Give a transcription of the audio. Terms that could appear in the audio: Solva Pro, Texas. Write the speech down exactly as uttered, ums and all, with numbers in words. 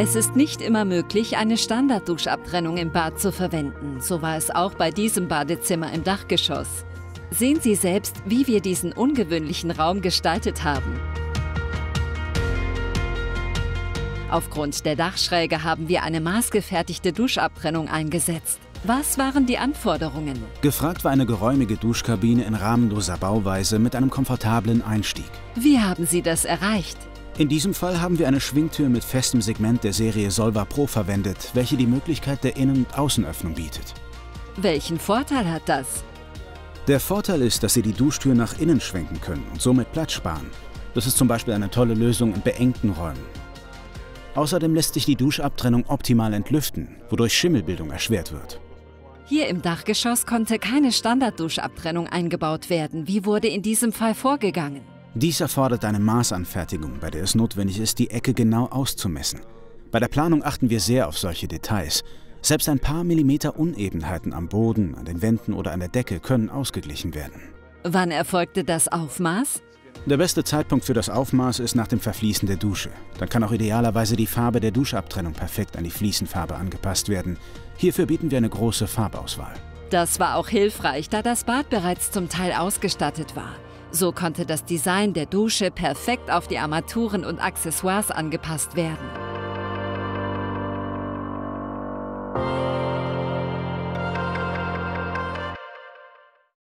Es ist nicht immer möglich, eine Standardduschabtrennung im Bad zu verwenden. So war es auch bei diesem Badezimmer im Dachgeschoss. Sehen Sie selbst, wie wir diesen ungewöhnlichen Raum gestaltet haben. Aufgrund der Dachschräge haben wir eine maßgefertigte Duschabtrennung eingesetzt. Was waren die Anforderungen? Gefragt war eine geräumige Duschkabine in rahmenloser Bauweise mit einem komfortablen Einstieg. Wie haben Sie das erreicht? In diesem Fall haben wir eine Schwingtür mit festem Segment der Serie Solva Pro verwendet, welche die Möglichkeit der Innen- und Außenöffnung bietet. Welchen Vorteil hat das? Der Vorteil ist, dass Sie die Duschtür nach innen schwenken können und somit Platz sparen. Das ist zum Beispiel eine tolle Lösung in beengten Räumen. Außerdem lässt sich die Duschabtrennung optimal entlüften, wodurch Schimmelbildung erschwert wird. Hier im Dachgeschoss konnte keine Standardduschabtrennung eingebaut werden. Wie wurde in diesem Fall vorgegangen? Dies erfordert eine Maßanfertigung, bei der es notwendig ist, die Ecke genau auszumessen. Bei der Planung achten wir sehr auf solche Details. Selbst ein paar Millimeter Unebenheiten am Boden, an den Wänden oder an der Decke können ausgeglichen werden. Wann erfolgte das Aufmaß? Der beste Zeitpunkt für das Aufmaß ist nach dem Verfließen der Dusche. Dann kann auch idealerweise die Farbe der Duschabtrennung perfekt an die Fliesenfarbe angepasst werden. Hierfür bieten wir eine große Farbauswahl. Das war auch hilfreich, da das Bad bereits zum Teil ausgestattet war. So konnte das Design der Dusche perfekt auf die Armaturen und Accessoires angepasst werden.